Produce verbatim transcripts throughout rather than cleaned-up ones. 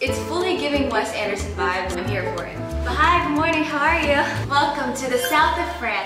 It's fully giving Wes Anderson vibes. I'm here for it. But hi, good morning, how are you? Welcome to the south of France.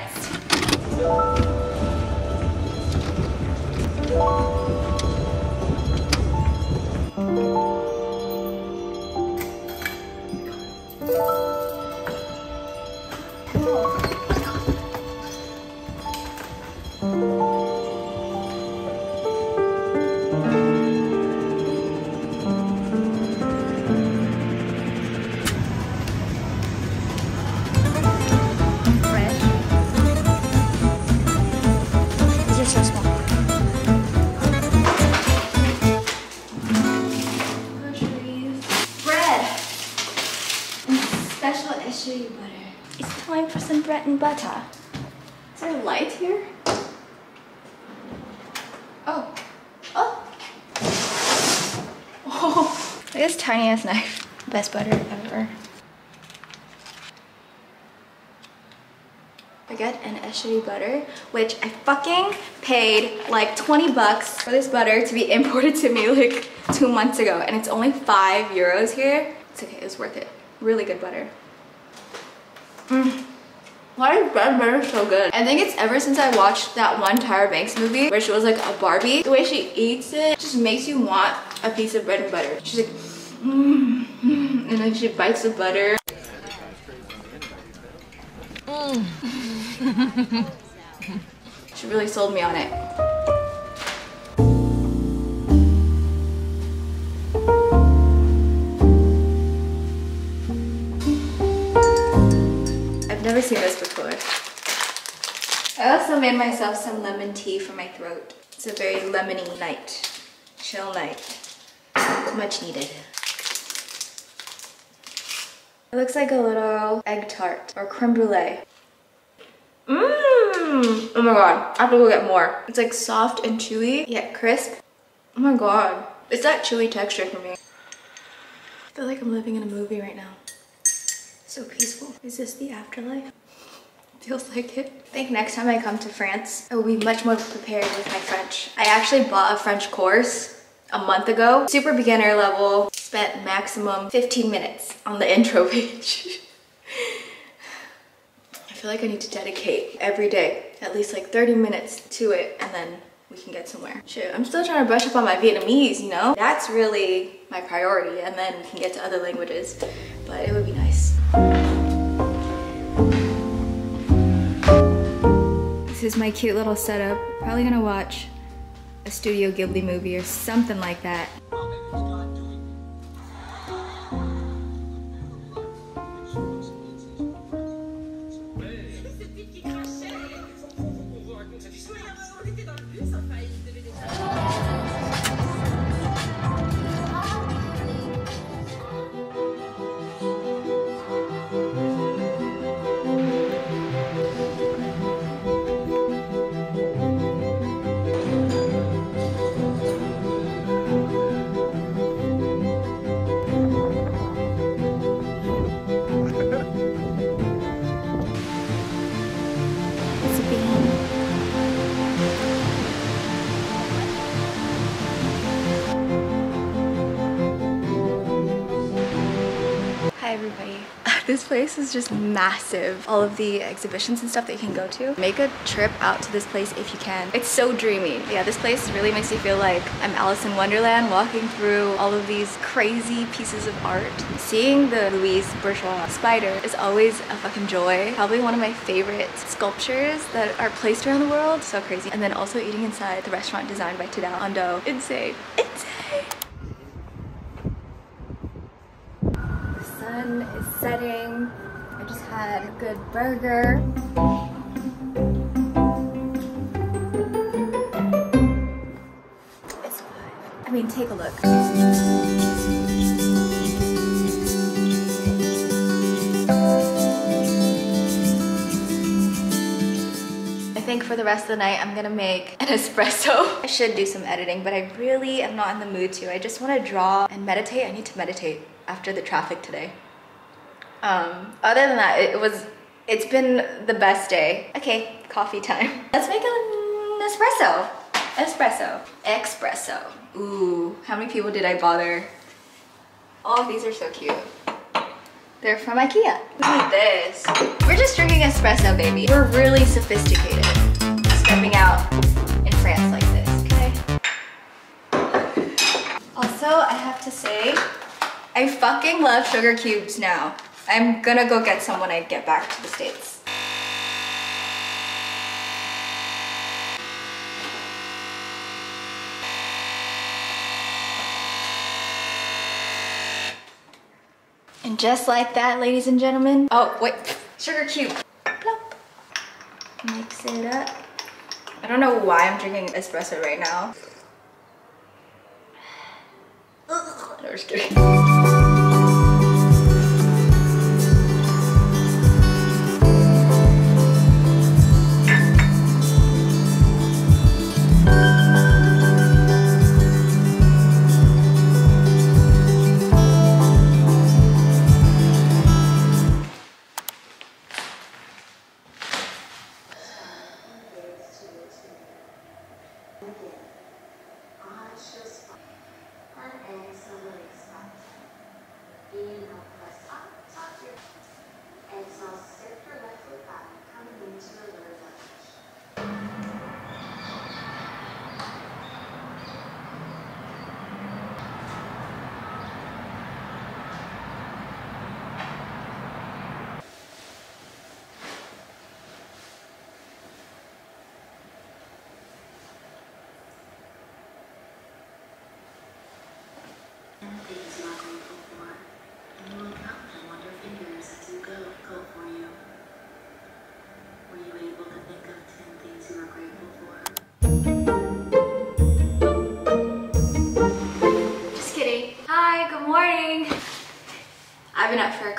Bread and butter. Is there a light here? Oh. Oh! Oh! Look at this tiny ass knife. Best butter ever. Baguette and escheri butter, which I fucking paid like twenty bucks for this butter to be imported to me like two months ago, and it's only five euros here. It's okay, it was worth it. Really good butter. Mmm. Why is bread butter so good? I think it's ever since I watched that one Tyra Banks movie where she was like a Barbie. The way she eats it just makes you want a piece of bread and butter. She's like, mmm, mm, and then she bites the butter. Mm. She really sold me on it. Never seen this before. I also made myself some lemon tea for my throat. It's a very lemony night. Chill night. Much needed. It looks like a little egg tart or creme brulee. Mmm! Oh my god, I have to go get more. It's like soft and chewy, yet crisp. Oh my god. It's that chewy texture for me. I feel like I'm living in a movie right now. So peaceful. Is this the afterlife? Feels like it. I think next time I come to France, I will be much more prepared with my French. I actually bought a French course a month ago. Super beginner level. Spent maximum fifteen minutes on the intro page. I feel like I need to dedicate every day, at least like thirty minutes to it, and then we can get somewhere. Shit, I'm still trying to brush up on my Vietnamese, you know? That's really my priority, and then we can get to other languages, but it would be nice. This is my cute little setup. Probably gonna watch a Studio Ghibli movie or something like that. This place is just massive. All of the exhibitions and stuff that you can go to. Make a trip out to this place if you can. It's so dreamy. Yeah, this place really makes me feel like I'm Alice in Wonderland, walking through all of these crazy pieces of art. Seeing the Louise Bourgeois spider is always a fucking joy. Probably one of my favorite sculptures that are placed around the world. So crazy. And then also eating inside the restaurant designed by Tadao Ando. Insane. Insane. Is setting. I just had a good burger. It's live. I mean, take a look. I think for the rest of the night, I'm gonna make an espresso. I should do some editing, but I really am not in the mood to. I just want to draw and meditate. I need to meditate after the traffic today. Um, other than that, it was, it's been the best day. Okay, coffee time. Let's make an espresso. Espresso. Espresso. Ooh, how many people did I bother Oh, these are so cute. They're from Ikea. Look at this. We're just drinking espresso, baby. We're really sophisticated. Stepping out in France like this, okay? Also, I have to say, I fucking love sugar cubes now. I'm gonna go get some when I get back to the States. And just like that, ladies and gentlemen. Oh, wait, sugar cube. Plop. Mix it up. I don't know why I'm drinking espresso right now. Ugh. No, just kidding.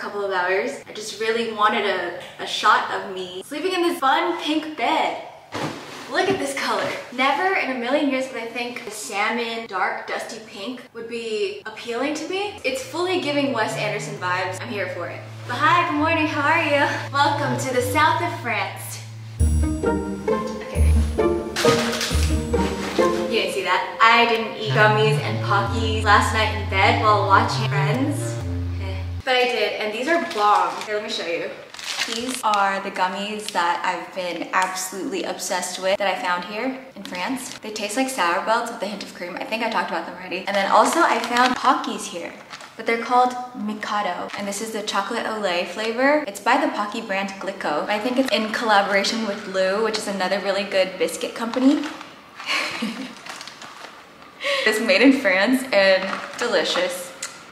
Of hours. I just really wanted a, a shot of me sleeping in this fun pink bed. Look at this color. Never in a million years would I think a salmon, dark, dusty pink would be appealing to me. It's fully giving Wes Anderson vibes. I'm here for it. But hi, good morning, how are you? Welcome to the south of France. Okay. You didn't see that. I didn't eat gummies and Pockies last night in bed while watching Friends. But I did, and these are bomb. Here, let me show you. These are the gummies that I've been absolutely obsessed with that I found here in France. They taste like sour belts with a hint of cream. I think I talked about them already. And then also I found Pockies here, but they're called Mikado. And this is the chocolate au lait flavor. It's by the Pocky brand Glico. I think it's in collaboration with Lou, which is another really good biscuit company. It's made in France and delicious.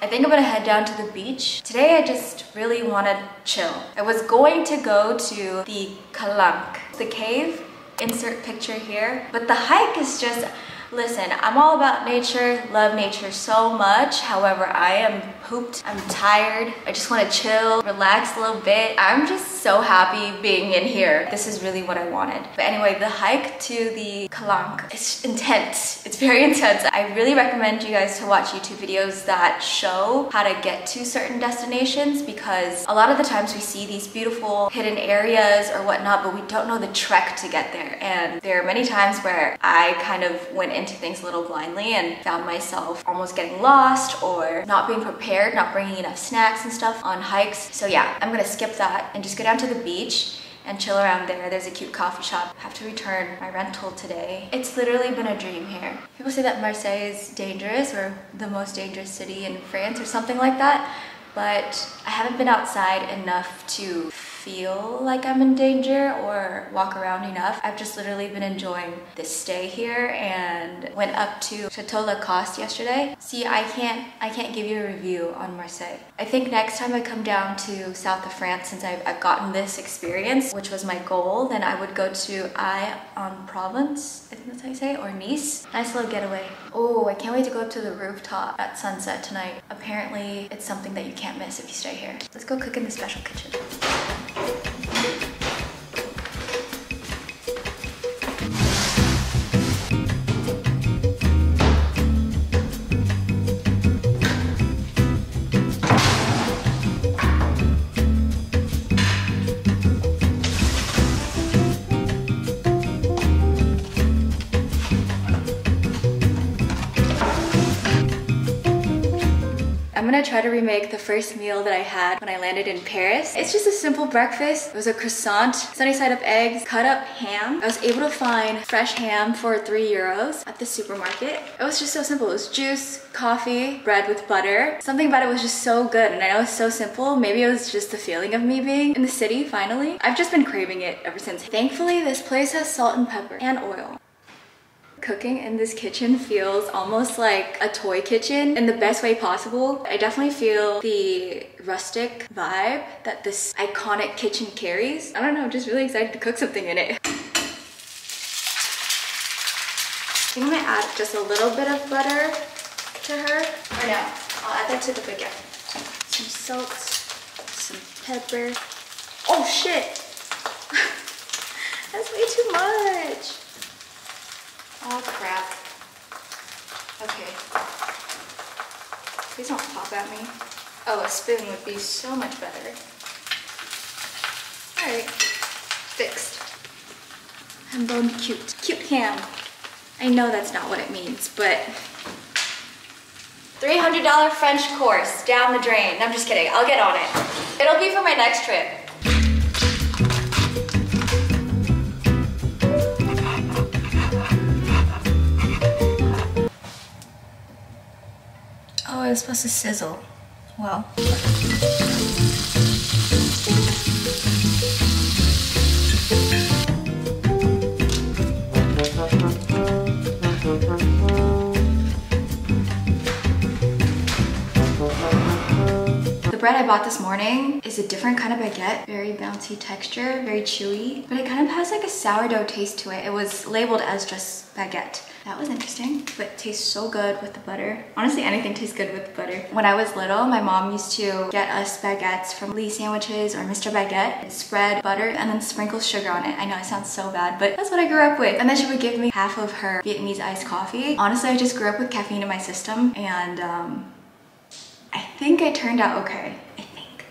I think I'm gonna head down to the beach. Today I just really wanna chill. I was going to go to the Calanque, the cave, insert picture here. But the hike is just, listen, I'm all about nature, love nature so much. However, I am pooped, I'm tired. I just wanna chill, relax a little bit. I'm just so happy being in here. This is really what I wanted. But anyway, the hike to the Calanque, it's intense. It's very intense. I really recommend you guys to watch YouTube videos that show how to get to certain destinations, because a lot of the times we see these beautiful hidden areas or whatnot, but we don't know the trek to get there. And there are many times where I kind of went into things a little blindly and found myself almost getting lost or not being prepared, not bringing enough snacks and stuff on hikes. So yeah, I'm gonna skip that and just go down to the beach and chill around there. There's a cute coffee shop. I have to return my rental today. It's literally been a dream here. People say that Marseille is dangerous or the most dangerous city in France or something like that, but I haven't been outside enough to feel like I'm in danger or walk around enough. I've just literally been enjoying this stay here and went up to Château La Coste yesterday. See, I can't I can't give you a review on Marseille. I think next time I come down to south of France, since I've, I've gotten this experience, which was my goal, then I would go to Aix-en-Provence, I think that's how you say it, or Nice. Nice little getaway. Oh, I can't wait to go up to the rooftop at sunset tonight. Apparently, it's something that you can't miss if you stay here. Let's go cook in the special kitchen. gonna try to remake the first meal that I had when I landed in Paris. It's just a simple breakfast. It was a croissant, sunny side up eggs, cut up ham. I was able to find fresh ham for three euros at the supermarket. It was just so simple. It was juice, coffee, bread with butter. Something about it was just so good, and I know it's so simple. Maybe it was just the feeling of me being in the city finally. I've just been craving it ever since. Thankfully, this place has salt and pepper and oil. Cooking in this kitchen feels almost like a toy kitchen in the best way possible. I definitely feel the rustic vibe that this iconic kitchen carries. I don't know, I'm just really excited to cook something in it. I think I'm gonna add just a little bit of butter to her. Or no, I'll add that to the baguette. Some salt, some pepper. Oh shit! That's way too much! Oh crap. Okay. Please don't pop at me. Oh, a spoon would be so much better. Alright. Fixed. I'm bone cute. Cute ham. I know that's not what it means, but... three hundred dollar French course down the drain. No, I'm just kidding. I'll get on it. It'll be for my next trip. It was supposed to sizzle. Well. The bread I bought this morning is a different kind of baguette. Very bouncy texture, very chewy, but it kind of has like a sourdough taste to it. It was labeled as just baguette. That was interesting, but it tastes so good with the butter. Honestly, anything tastes good with butter. When I was little, my mom used to get us baguettes from Lee's Sandwiches or Mister Baguette, spread butter and then sprinkle sugar on it. I know it sounds so bad, but that's what I grew up with. And then she would give me half of her Vietnamese iced coffee. Honestly, I just grew up with caffeine in my system, and um, I think I turned out okay. I think.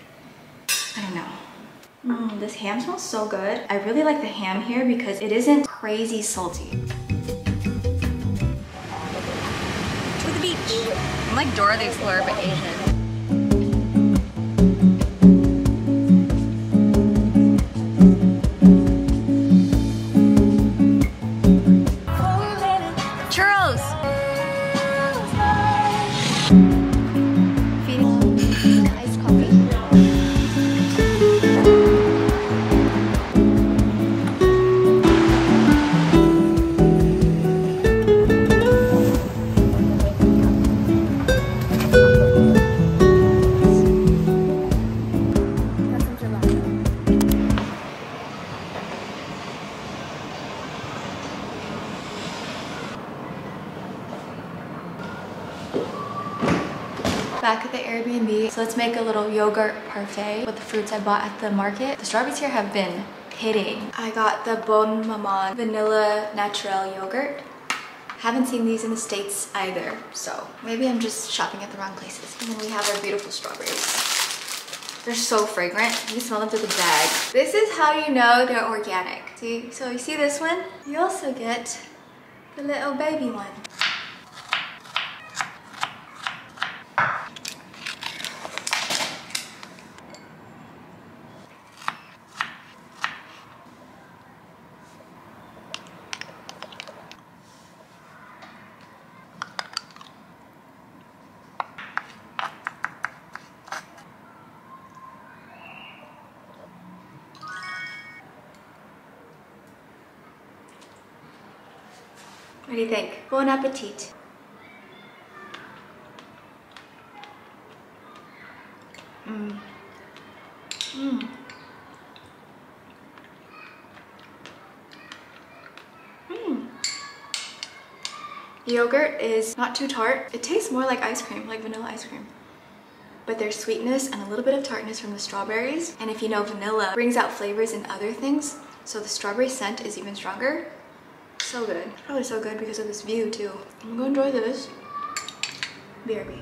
I don't know. Mm, this ham smells so good. I really like the ham here because it isn't crazy salty. I'm like Dora the Explorer, but Asian. Churros! Feeding iced coffee. Back at the Airbnb, so let's make a little yogurt parfait with the fruits I bought at the market. The strawberries here have been hitting. I got the Bon Maman vanilla naturel yogurt. Haven't seen these in the States either, so maybe I'm just shopping at the wrong places. And then we have our beautiful strawberries. They're so fragrant. You can smell them through the bag. This is how you know they're organic. See, so you see this one? You also get the little baby one. What do you think? Bon appetit. Mmm. Mmm. Mmm. The yogurt is not too tart. It tastes more like ice cream, like vanilla ice cream. But there's sweetness and a little bit of tartness from the strawberries. And if you know, vanilla brings out flavors in other things, so the strawberry scent is even stronger. So good. Probably so good because of this view too. I'm gonna enjoy this. B R B.